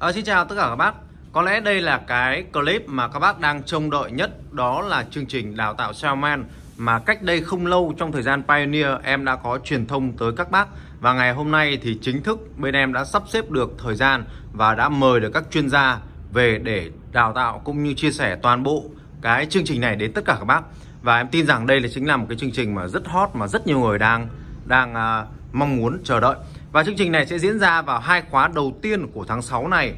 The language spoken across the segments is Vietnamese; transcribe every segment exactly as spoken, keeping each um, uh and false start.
À, xin chào tất cả các bác. Có lẽ đây là cái clip mà các bác đang trông đợi nhất. Đó là chương trình đào tạo salesman mà cách đây không lâu trong thời gian Pioneer em đã có truyền thông tới các bác. Và ngày hôm nay thì chính thức bên em đã sắp xếp được thời gian và đã mời được các chuyên gia về để đào tạo cũng như chia sẻ toàn bộ cái chương trình này đến tất cả các bác. Và em tin rằng đây là chính là một cái chương trình mà rất hot mà rất nhiều người đang đang à, mong muốn chờ đợi. Và chương trình này sẽ diễn ra vào hai khóa đầu tiên của tháng sáu này.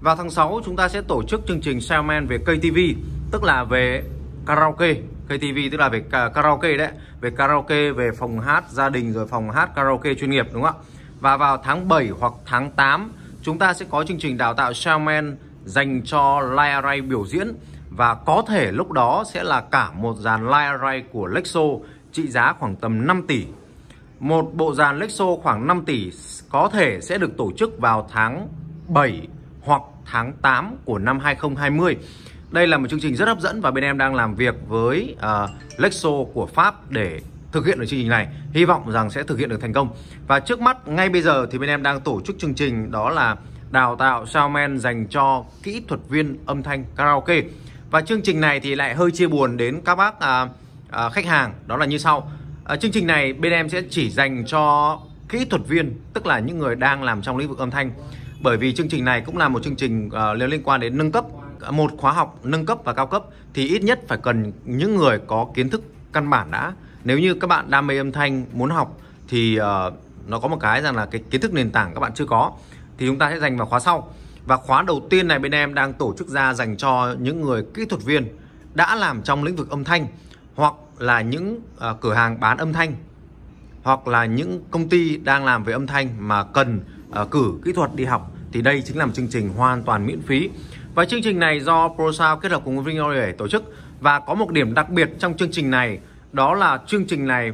Vào tháng sáu chúng ta sẽ tổ chức chương trình Salesman về ca tê vê, tức là về karaoke. ca tê vê tức là về karaoke đấy, về karaoke, về phòng hát gia đình rồi phòng hát karaoke chuyên nghiệp, đúng không ạ? Và vào tháng bảy hoặc tháng tám chúng ta sẽ có chương trình đào tạo Salesman dành cho Line Array biểu diễn. Và có thể lúc đó sẽ là cả một dàn Line Array của Lexo trị giá khoảng tầm năm tỷ. Một bộ dàn Lexo khoảng năm tỷ có thể sẽ được tổ chức vào tháng bảy hoặc tháng tám của năm hai không hai không. Đây là một chương trình rất hấp dẫn và bên em đang làm việc với uh, Lexo của Pháp để thực hiện được chương trình này. Hy vọng rằng sẽ thực hiện được thành công. Và trước mắt ngay bây giờ thì bên em đang tổ chức chương trình đó là đào tạo salesman dành cho kỹ thuật viên âm thanh karaoke. Và chương trình này thì lại hơi chia buồn đến các bác uh, uh, khách hàng. Đó là như sau. À, chương trình này bên em sẽ chỉ dành cho kỹ thuật viên, tức là những người đang làm trong lĩnh vực âm thanh. Bởi vì chương trình này cũng là một chương trình uh, liên quan đến nâng cấp, một khóa học nâng cấp và cao cấp. Thì ít nhất phải cần những người có kiến thức căn bản đã. Nếu như các bạn đam mê âm thanh muốn học thì uh, nó có một cái rằng là cái kiến thức nền tảng các bạn chưa có. Thì chúng ta sẽ dành vào khóa sau. Và khóa đầu tiên này bên em đang tổ chức ra dành cho những người kỹ thuật viên đã làm trong lĩnh vực âm thanh, hoặc là những uh, cửa hàng bán âm thanh, hoặc là những công ty đang làm về âm thanh mà cần uh, cử kỹ thuật đi học. Thì đây chính là một chương trình hoàn toàn miễn phí. Và chương trình này do Pro Sound kết hợp cùng Vinori để tổ chức. Và có một điểm đặc biệt trong chương trình này, đó là chương trình này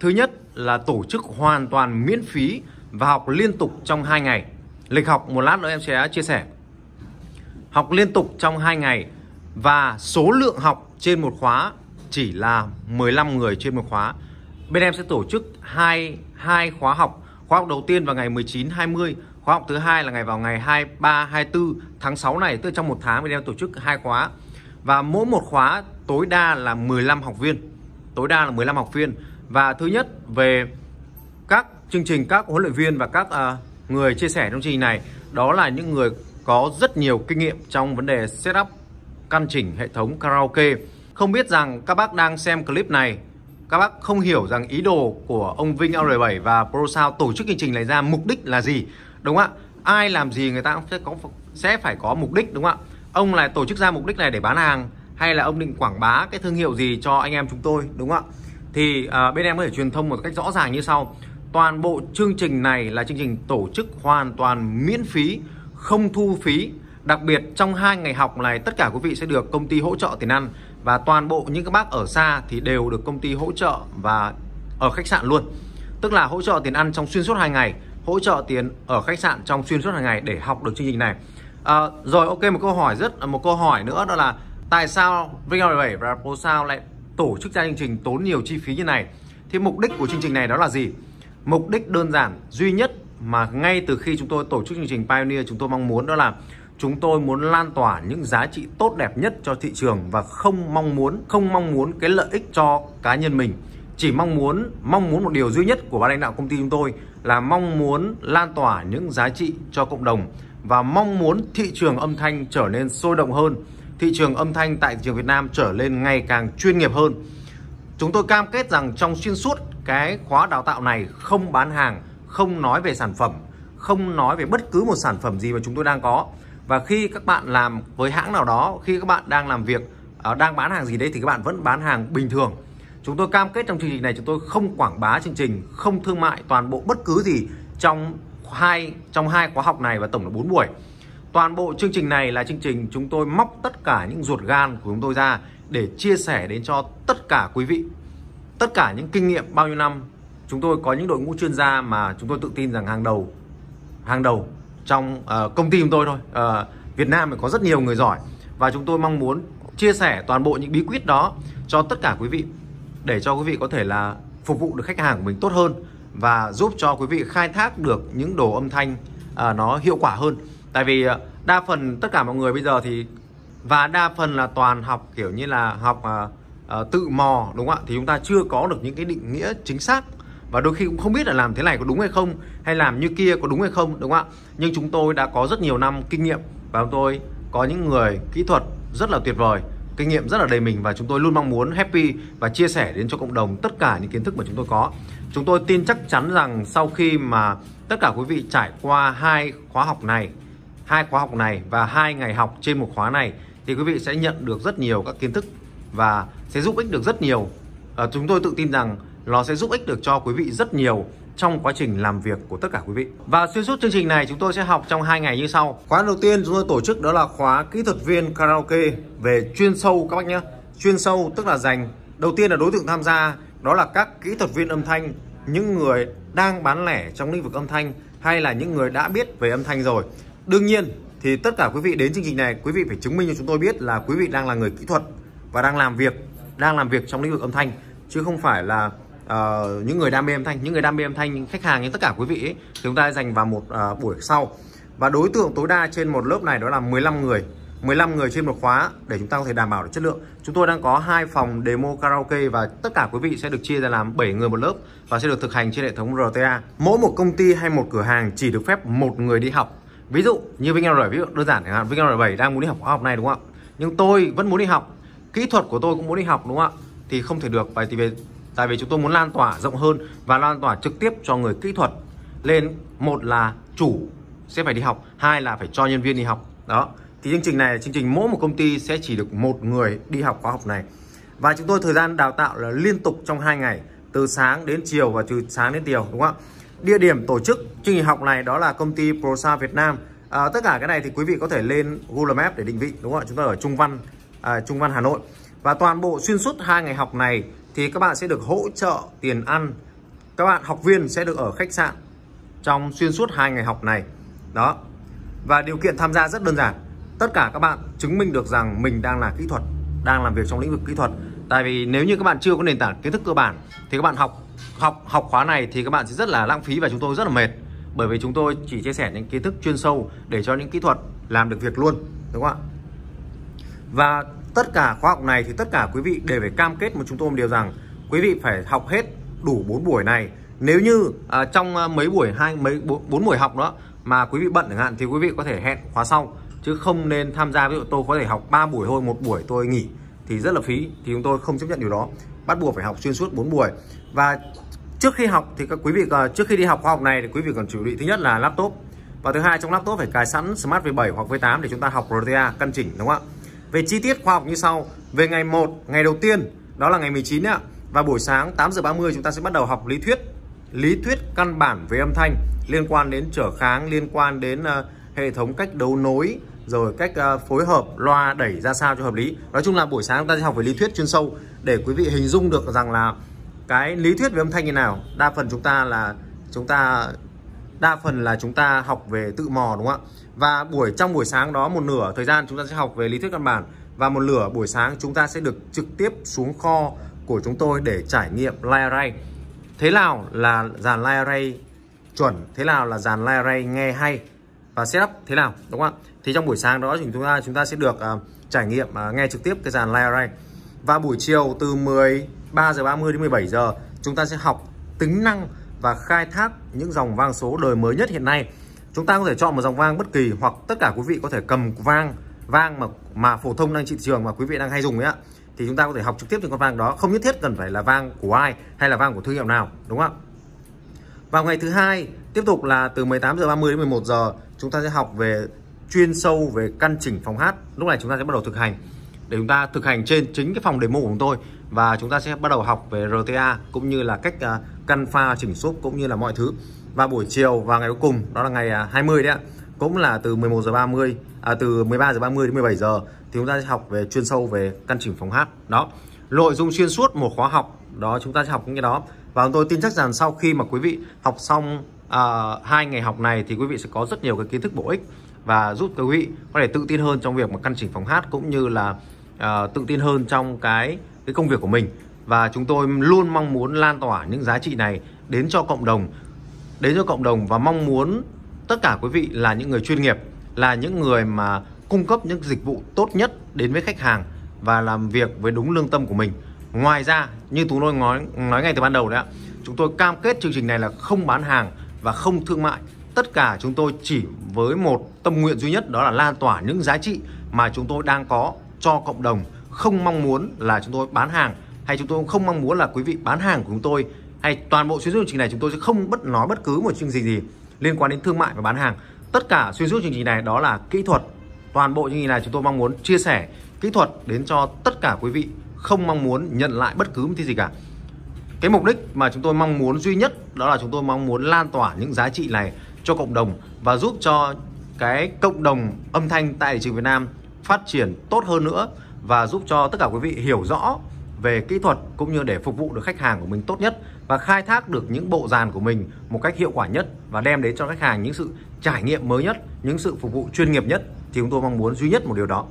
thứ nhất là tổ chức hoàn toàn miễn phí và học liên tục trong hai ngày. Lịch học một lát nữa em sẽ chia sẻ. Học liên tục trong hai ngày. Và số lượng học trên một khóa chỉ là mười lăm người trên một khóa. Bên em sẽ tổ chức hai hai khóa học. Khóa học đầu tiên vào ngày mười chín, hai mươi. Khóa học thứ hai là ngày vào ngày hai mươi ba, hai mươi tư tháng sáu này, tức trong một tháng bên em tổ chức hai khóa. Và mỗi một khóa tối đa là mười lăm học viên. Tối đa là mười lăm học viên. Và thứ nhất về các chương trình, các huấn luyện viên và các uh, người chia sẻ trong chương trình này, đó là những người có rất nhiều kinh nghiệm trong vấn đề setup, căn chỉnh hệ thống karaoke. Không biết rằng các bác đang xem clip này, các bác không hiểu rằng ý đồ của ông Vinh A R bảy và Pro Sound tổ chức chương trình này ra mục đích là gì, đúng không ạ? Ai làm gì người ta cũng sẽ, có, sẽ phải có mục đích, đúng không ạ? Ông này tổ chức ra mục đích này để bán hàng, hay là ông định quảng bá cái thương hiệu gì cho anh em chúng tôi, đúng không ạ? Thì à, bên em có thể truyền thông một cách rõ ràng như sau. Toàn bộ chương trình này là chương trình tổ chức hoàn toàn miễn phí, không thu phí. Đặc biệt trong hai ngày học này, tất cả quý vị sẽ được công ty hỗ trợ tiền ăn. Và toàn bộ những các bác ở xa thì đều được công ty hỗ trợ và ở khách sạn luôn. Tức là hỗ trợ tiền ăn trong xuyên suốt hai ngày, hỗ trợ tiền ở khách sạn trong xuyên suốt hai ngày để học được chương trình này. à, Rồi, ok, một câu hỏi rất một câu hỏi nữa đó là tại sao Vinori và Pro Sound lại tổ chức ra chương trình tốn nhiều chi phí như này? Thì mục đích của chương trình này đó là gì? Mục đích đơn giản duy nhất mà ngay từ khi chúng tôi tổ chức chương trình Pioneer chúng tôi mong muốn, đó là chúng tôi muốn lan tỏa những giá trị tốt đẹp nhất cho thị trường và không mong muốn không mong muốn cái lợi ích cho cá nhân mình. Chỉ mong muốn mong muốn một điều duy nhất của ban lãnh đạo công ty chúng tôi là mong muốn lan tỏa những giá trị cho cộng đồng và mong muốn thị trường âm thanh trở nên sôi động hơn, thị trường âm thanh tại thị trường Việt Nam trở lên ngày càng chuyên nghiệp hơn. Chúng tôi cam kết rằng trong xuyên suốt cái khóa đào tạo này không bán hàng, không nói về sản phẩm, không nói về bất cứ một sản phẩm gì mà chúng tôi đang có. Và khi các bạn làm với hãng nào đó, khi các bạn đang làm việc, đang bán hàng gì đấy thì các bạn vẫn bán hàng bình thường. Chúng tôi cam kết trong chương trình này chúng tôi không quảng bá chương trình, không thương mại toàn bộ bất cứ gì trong hai trong hai khóa học này và tổng là bốn buổi. Toàn bộ chương trình này là chương trình chúng tôi móc tất cả những ruột gan của chúng tôi ra để chia sẻ đến cho tất cả quý vị. Tất cả những kinh nghiệm bao nhiêu năm, chúng tôi có những đội ngũ chuyên gia mà chúng tôi tự tin rằng hàng đầu, hàng đầu. Trong uh, công ty chúng tôi thôi, uh, Việt Nam có rất nhiều người giỏi. Và chúng tôi mong muốn chia sẻ toàn bộ những bí quyết đó cho tất cả quý vị, để cho quý vị có thể là phục vụ được khách hàng của mình tốt hơn và giúp cho quý vị khai thác được những đồ âm thanh uh, nó hiệu quả hơn. Tại vì đa phần tất cả mọi người bây giờ thì, và đa phần là toàn học kiểu như là học à, à, tự mò, đúng không ạ? Thì chúng ta chưa có được những cái định nghĩa chính xác, và đôi khi cũng không biết là làm thế này có đúng hay không, hay làm như kia có đúng hay không, đúng không ạ? Nhưng chúng tôi đã có rất nhiều năm kinh nghiệm, và chúng tôi có những người kỹ thuật rất là tuyệt vời, kinh nghiệm rất là đầy mình, và chúng tôi luôn mong muốn happy và chia sẻ đến cho cộng đồng tất cả những kiến thức mà chúng tôi có. Chúng tôi tin chắc chắn rằng sau khi mà tất cả quý vị trải qua hai khóa học này, hai khóa học này và hai ngày học trên một khóa này, thì quý vị sẽ nhận được rất nhiều các kiến thức và sẽ giúp ích được rất nhiều. À, chúng tôi tự tin rằng nó sẽ giúp ích được cho quý vị rất nhiều trong quá trình làm việc của tất cả quý vị. Và xuyên suốt chương trình này chúng tôi sẽ học trong hai ngày như sau. Khóa đầu tiên chúng tôi tổ chức đó là khóa kỹ thuật viên karaoke về chuyên sâu các bác nhé. Chuyên sâu tức là dành, đầu tiên là đối tượng tham gia đó là các kỹ thuật viên âm thanh, những người đang bán lẻ trong lĩnh vực âm thanh hay là những người đã biết về âm thanh rồi. Đương nhiên thì tất cả quý vị đến chương trình này, quý vị phải chứng minh cho chúng tôi biết là quý vị đang là người kỹ thuật và đang làm việc, đang làm việc trong lĩnh vực âm thanh, chứ không phải là Uh, những người đam mê âm thanh, những người đam mê âm thanh, những khách hàng, như tất cả quý vị ấy, thì chúng ta dành vào một uh, buổi sau. Và đối tượng tối đa trên một lớp này đó là mười lăm người, mười lăm người trên một khóa để chúng ta có thể đảm bảo được chất lượng. Chúng tôi đang có hai phòng demo karaoke và tất cả quý vị sẽ được chia ra làm bảy người một lớp và sẽ được thực hành trên hệ thống R T A. Mỗi một công ty hay một cửa hàng chỉ được phép một người đi học. Ví dụ như VinhAudio, ví dụ đơn giản chẳng hạn, VinhAudio bảy đang muốn đi học khóa học này, đúng không ạ? Nhưng tôi vẫn muốn đi học, kỹ thuật của tôi cũng muốn đi học, đúng không ạ? Thì không thể được, vậy thì về tại vì chúng tôi muốn lan tỏa rộng hơn và lan tỏa trực tiếp cho người kỹ thuật lên. Một là chủ sẽ phải đi học, hai là phải cho nhân viên đi học. Đó, thì chương trình này, chương trình mỗi một công ty sẽ chỉ được một người đi học khóa học này. Và chúng tôi thời gian đào tạo là liên tục trong hai ngày, từ sáng đến chiều và từ sáng đến chiều, đúng không ạ? Địa điểm tổ chức chương trình học này đó là công ty ProSar Việt Nam. à, Tất cả cái này thì quý vị có thể lên Google Maps để định vị, đúng không ạ? Chúng ta ở Trung Văn, à, Trung Văn Hà Nội. Và toàn bộ xuyên suốt hai ngày học này thì các bạn sẽ được hỗ trợ tiền ăn. Các bạn học viên sẽ được ở khách sạn trong xuyên suốt hai ngày học này. Đó. Và điều kiện tham gia rất đơn giản. Tất cả các bạn chứng minh được rằng mình đang là kỹ thuật, đang làm việc trong lĩnh vực kỹ thuật. Tại vì nếu như các bạn chưa có nền tảng kiến thức cơ bản thì các bạn học học học khóa này thì các bạn sẽ rất là lãng phí và chúng tôi rất là mệt. Bởi vì chúng tôi chỉ chia sẻ những kiến thức chuyên sâu để cho những kỹ thuật làm được việc luôn, đúng không ạ? Và tất cả khóa học này thì tất cả quý vị đều phải cam kết một chúng tôi một điều rằng quý vị phải học hết đủ bốn buổi này. Nếu như à, trong mấy buổi hai mấy bốn buổi học đó mà quý vị bận chẳng hạn thì quý vị có thể hẹn khóa sau, chứ không nên tham gia. Ví dụ tôi có thể học ba buổi thôi, một buổi tôi nghỉ thì rất là phí, thì chúng tôi không chấp nhận điều đó. Bắt buộc phải học xuyên suốt bốn buổi. Và trước khi học thì các quý vị trước khi đi học khóa học này thì quý vị cần chuẩn bị thứ nhất là laptop, và thứ hai trong laptop phải cài sẵn Smaart V bảy hoặc V tám để chúng ta học R T A căn chỉnh, đúng không ạ? Về chi tiết khoa học như sau. Về ngày một, ngày đầu tiên đó là ngày mười chín ạ. Và buổi sáng tám giờ ba mươi chúng ta sẽ bắt đầu học lý thuyết, lý thuyết căn bản về âm thanh, liên quan đến trở kháng, liên quan đến uh, hệ thống cách đấu nối, rồi cách uh, phối hợp loa đẩy ra sao cho hợp lý. Nói chung là buổi sáng chúng ta sẽ học về lý thuyết chuyên sâu để quý vị hình dung được rằng là cái lý thuyết về âm thanh như nào. Đa phần chúng ta là chúng ta đa phần là chúng ta học về tự mò, đúng không ạ? Và buổi trong buổi sáng đó một nửa thời gian chúng ta sẽ học về lý thuyết căn bản, và một nửa buổi sáng chúng ta sẽ được trực tiếp xuống kho của chúng tôi để trải nghiệm Line Array. Thế nào là dàn Line Array chuẩn, thế nào là dàn Line Array nghe hay và setup thế nào, đúng không ạ? Thì trong buổi sáng đó chúng ta chúng ta sẽ được uh, trải nghiệm uh, nghe trực tiếp cái dàn Line Array. Và buổi chiều từ mười ba giờ ba mươi đến mười bảy giờ chúng ta sẽ học tính năng và khai thác những dòng vang số đời mới nhất hiện nay. Chúng ta có thể chọn một dòng vang bất kỳ, hoặc tất cả quý vị có thể cầm vang vang mà mà phổ thông đang trên thị trường mà quý vị đang hay dùng ấy ạ, thì chúng ta có thể học trực tiếp những con vang đó, không nhất thiết cần phải là vang của ai hay là vang của thương hiệu nào, đúng không ạ? Vào ngày thứ hai tiếp tục là từ mười tám giờ ba mươi đến mười một giờ chúng ta sẽ học về chuyên sâu về căn chỉnh phòng hát. Lúc này chúng ta sẽ bắt đầu thực hành, để chúng ta thực hành trên chính cái phòng demo của chúng tôi, và chúng ta sẽ bắt đầu học về R T A cũng như là cách căn pha chỉnh súp cũng như là mọi thứ. Và buổi chiều và ngày cuối cùng đó là ngày hai mươi đấy ạ, cũng là từ mười một giờ ba mươi à, từ mười ba giờ ba mươi đến mười bảy giờ thì chúng ta sẽ học về chuyên sâu về căn chỉnh phòng hát. Đó, nội dung xuyên suốt một khóa học đó chúng ta sẽ học những cái đó. Và tôi tin chắc rằng sau khi mà quý vị học xong hai ngày học này thì quý vị sẽ có rất nhiều cái kiến thức bổ ích và giúp quý vị có thể tự tin hơn trong việc mà căn chỉnh phòng hát, cũng như là À, tự tin hơn trong cái cái công việc của mình. Và chúng tôi luôn mong muốn lan tỏa những giá trị này đến cho cộng đồng, đến cho cộng đồng, và mong muốn tất cả quý vị là những người chuyên nghiệp, là những người mà cung cấp những dịch vụ tốt nhất đến với khách hàng và làm việc với đúng lương tâm của mình. Ngoài ra, như chúng tôi nói, nói ngay từ ban đầu đấy ạ, chúng tôi cam kết chương trình này là không bán hàng và không thương mại. Tất cả chúng tôi chỉ với một tâm nguyện duy nhất, đó là lan tỏa những giá trị mà chúng tôi đang có cho cộng đồng. Không mong muốn là chúng tôi bán hàng, hay chúng tôi không mong muốn là quý vị bán hàng của chúng tôi, hay toàn bộ xuyên suốt chương trình này chúng tôi sẽ không bất nói bất cứ một chương trình gì liên quan đến thương mại và bán hàng. Tất cả xuyên suốt chương trình này đó là kỹ thuật. Toàn bộ chương trình này chúng tôi mong muốn chia sẻ kỹ thuật đến cho tất cả quý vị, không mong muốn nhận lại bất cứ một thứ gì cả. Cái mục đích mà chúng tôi mong muốn duy nhất đó là chúng tôi mong muốn lan tỏa những giá trị này cho cộng đồng và giúp cho cái cộng đồng âm thanh tại thị trường Việt Nam phát triển tốt hơn nữa, và giúp cho tất cả quý vị hiểu rõ về kỹ thuật cũng như để phục vụ được khách hàng của mình tốt nhất và khai thác được những bộ dàn của mình một cách hiệu quả nhất và đem đến cho khách hàng những sự trải nghiệm mới nhất, những sự phục vụ chuyên nghiệp nhất. Thì chúng tôi mong muốn duy nhất một điều đó.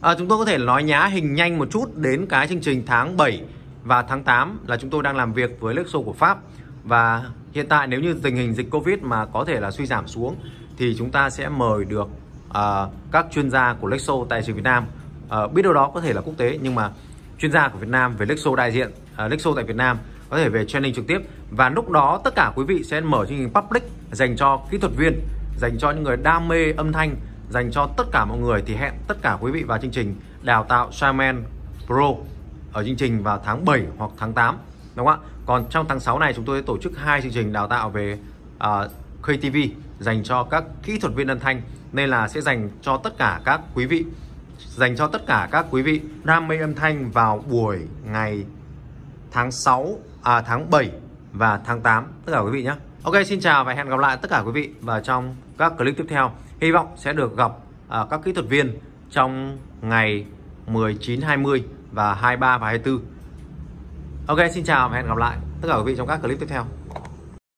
À, chúng tôi có thể nói nhá hình nhanh một chút đến cái chương trình tháng bảy và tháng tám là chúng tôi đang làm việc với Lexo của Pháp. Và hiện tại nếu như tình hình dịch Covid mà có thể là suy giảm xuống thì chúng ta sẽ mời được à, các chuyên gia của Lexo tại thị trường Việt Nam. À, biết đâu đó có thể là quốc tế, nhưng mà chuyên gia của Việt Nam về Lexo đại diện, à, Lexo tại Việt Nam có thể về training trực tiếp. Và lúc đó tất cả quý vị sẽ mở chương trình public dành cho kỹ thuật viên, dành cho những người đam mê âm thanh, dành cho tất cả mọi người. Thì hẹn tất cả quý vị vào chương trình đào tạo Shaman Pro ở chương trình vào tháng bảy hoặc tháng tám, đúng không ạ? Còn trong tháng sáu này chúng tôi tổ chức hai chương trình đào tạo về uh, ca tê vê dành cho các kỹ thuật viên âm thanh, nên là sẽ dành cho tất cả các quý vị, dành cho tất cả các quý vị đam mê âm thanh vào buổi ngày tháng sáu, à, tháng bảy và tháng tám tất cả quý vị nhé. Ok, xin chào và hẹn gặp lại tất cả quý vị vào trong các clip tiếp theo. Hy vọng sẽ được gặp uh, các kỹ thuật viên trong ngày mười chín, hai mươi và hai mươi ba và hai mươi tư. Ok, xin chào và hẹn gặp lại tất cả quý vị trong các clip tiếp theo.